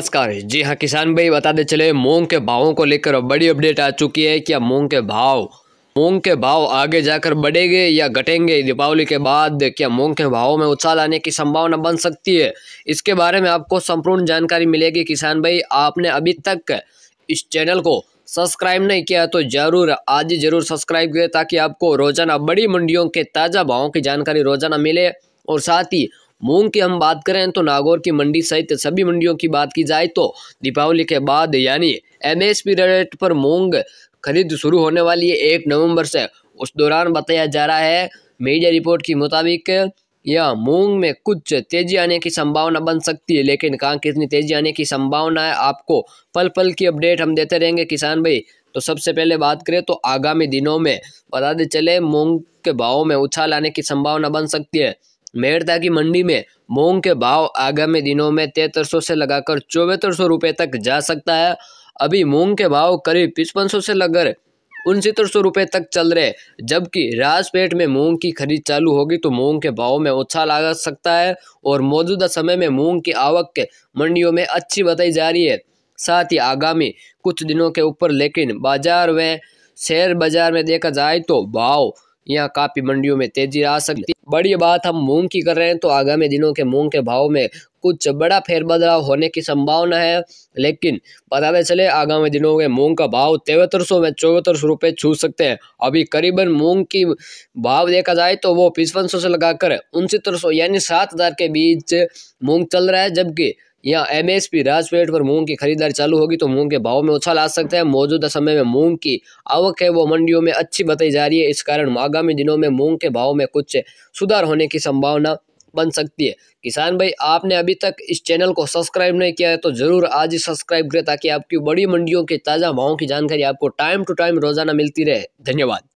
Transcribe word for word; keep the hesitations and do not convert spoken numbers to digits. नमस्कार जी हाँ किसान भाई, बताते चले मूंग के भावों को लेकर बड़ी अपडेट आ चुकी है। क्या मूंग के भाव मूंग के भाव आगे जाकर बढ़ेंगे या घटेंगे दीपावली के बाद? क्या मूंग के भाव में उछाल आने की संभावना बन सकती है? इसके बारे में आपको संपूर्ण जानकारी मिलेगी। किसान भाई, आपने अभी तक इस चैनल को सब्सक्राइब नहीं किया तो जरूर आज जरूर सब्सक्राइब करें, ताकि आपको रोजाना बड़ी मंडियों के ताज़ा भावों की जानकारी रोजाना मिले। और साथ ही मूंग की हम बात करें तो नागौर की मंडी सहित सभी मंडियों की बात की जाए तो दीपावली के बाद यानी एमएसपी रेट पर मूंग खरीद शुरू होने वाली है एक नवंबर से। उस दौरान बताया जा रहा है, मीडिया रिपोर्ट के मुताबिक यह मूंग में कुछ तेजी आने की संभावना बन सकती है, लेकिन कहाँ कितनी तेजी आने की संभावना है आपको पल पल की अपडेट हम देते रहेंगे किसान भाई। तो सबसे पहले बात करें तो आगामी दिनों में बताते चले मूंग के भाव में उछाल आने की संभावना बन सकती है। मेड़ता की मंडी में मूंग के भाव आगामी दिनों में तिहत्तर सौ से लगाकर चौहत्तर सौ रुपये तक जा सकता है। अभी मूंग के भाव करीब पचपन सौ से लगकर उनहत्तर सौ रुपये तक चल रहे, जबकि राजपेट में मूंग की खरीद चालू होगी तो मूंग के भाव में उछाल आ सकता है। और मौजूदा समय में मूंग की आवक मंडियों में अच्छी बताई जा रही है। साथ ही आगामी कुछ दिनों के ऊपर लेकिन बाजार व शेयर बाजार में देखा जाए तो भाव यहाँ काफी मंडियों में तेजी आ सकती है। बड़ी बात हम मूंग की कर रहे हैं तो आगामी दिनों के मूंग के भाव में कुछ बड़ा फेरबदलाव होने की संभावना है, लेकिन बताते चले आगामी दिनों में मूंग का भाव तिहत्तर सौ में चौहत्तर सौ रुपये छू सकते हैं। अभी करीबन मूंग की भाव देखा जाए तो वो पचपन सौ से लगाकर उनहत्तर सौ यानी सात हजार के बीच मूंग चल रहा है, जबकि यहाँ एमएसपी राजपेट पर मूंग की खरीदारी चालू होगी तो मूंग के भाव में उछाल आ सकता है। मौजूदा समय में मूंग की आवक है वो मंडियों में अच्छी बताई जा रही है, इस कारण आगामी दिनों में मूंग के भाव में कुछ सुधार होने की संभावना बन सकती है। किसान भाई, आपने अभी तक इस चैनल को सब्सक्राइब नहीं किया है तो जरूर आज ही सब्सक्राइब करें, ताकि आपकी बड़ी मंडियों के ताज़ा भावों की जानकारी आपको टाइम टू टाइम रोजाना मिलती रहे। धन्यवाद।